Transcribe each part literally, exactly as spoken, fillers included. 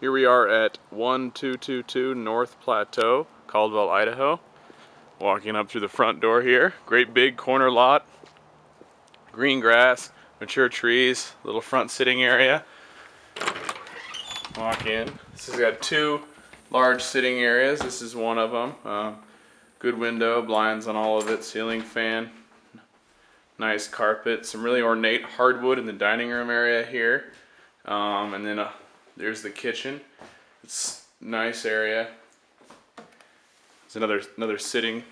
Here we are at one two two two North Plateau, Caldwell, Idaho. Walking up through the front door here. Great big corner lot. Green grass, mature trees, little front sitting area. Walk in. This has got two large sitting areas. This is one of them. Uh, good window, blinds on all of it, ceiling fan, nice carpet, some really ornate hardwood in the dining room area here. Um, and then a There's the kitchen. It's a nice area. It's another another sitting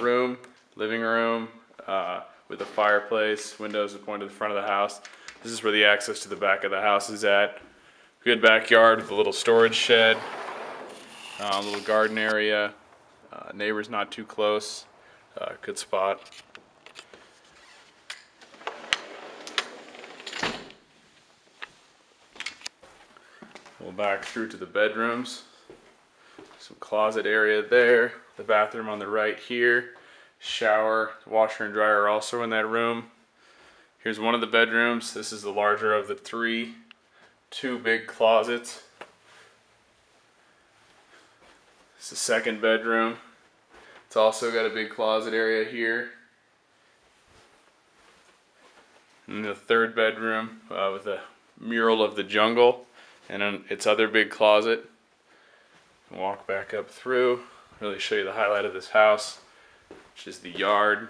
room, living room, uh, with a fireplace, windows that point to the front of the house. This is where the access to the back of the house is at. Good backyard with a little storage shed, a uh, little garden area. Uh, neighbors not too close. Uh, good spot. We'll back through to the bedrooms. Some closet area there. The bathroom on the right here. Shower, washer and dryer also in that room. Here's one of the bedrooms. This is the larger of the three. Two big closets. It's the second bedroom. It's also got a big closet area here. And the third bedroom uh, with a mural of the jungle. And then its other big closet. Walk back up through. Really show you the highlight of this house, which is the yard.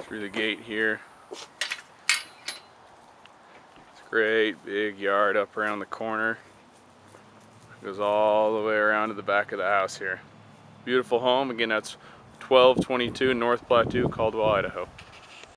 Through the gate here. It's a great big yard up around the corner. It goes all the way around to the back of the house here. Beautiful home. Again, that's twelve twenty-two North Plateau, Caldwell, Idaho.